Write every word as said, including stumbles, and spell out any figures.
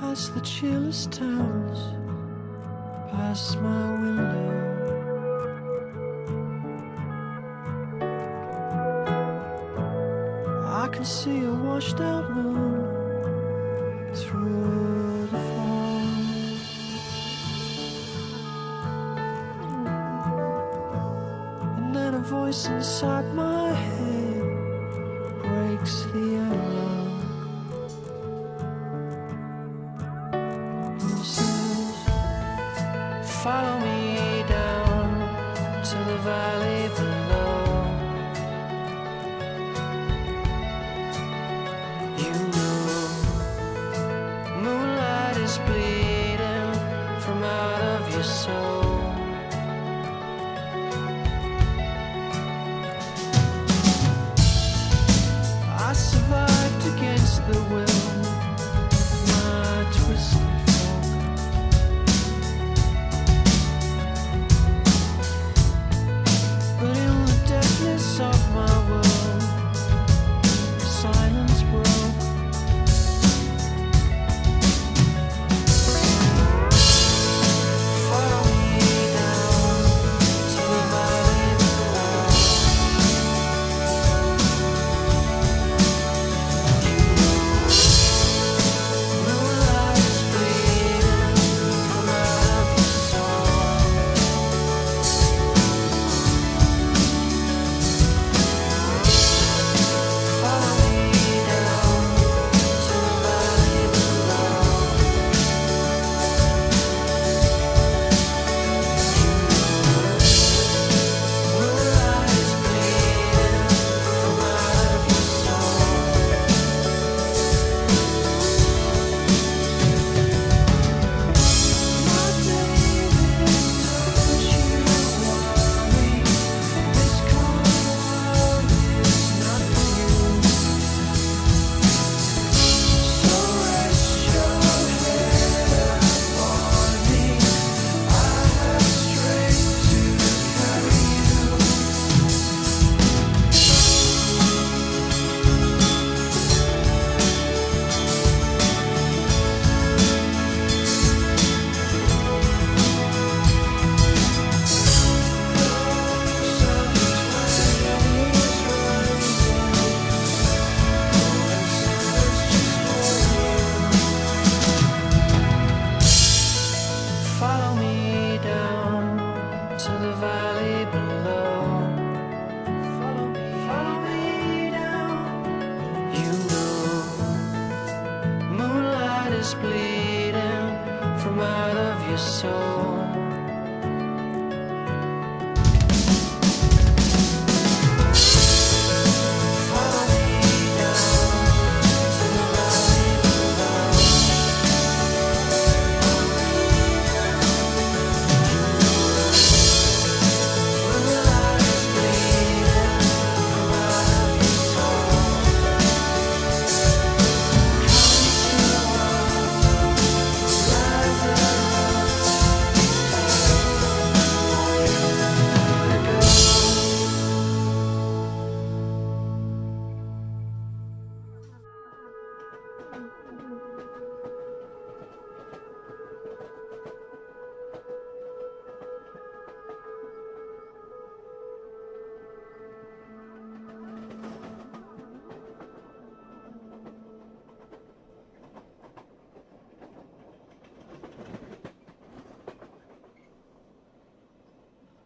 past the cheerless towns, past my window. I can see a washed out moon through the fog. And then a voice inside my head breaks the alarm. Follow me down to the valley below. You know, moonlight is bleeding from out of your soul. I survived against the will, my twisted bleeding from out of your soul.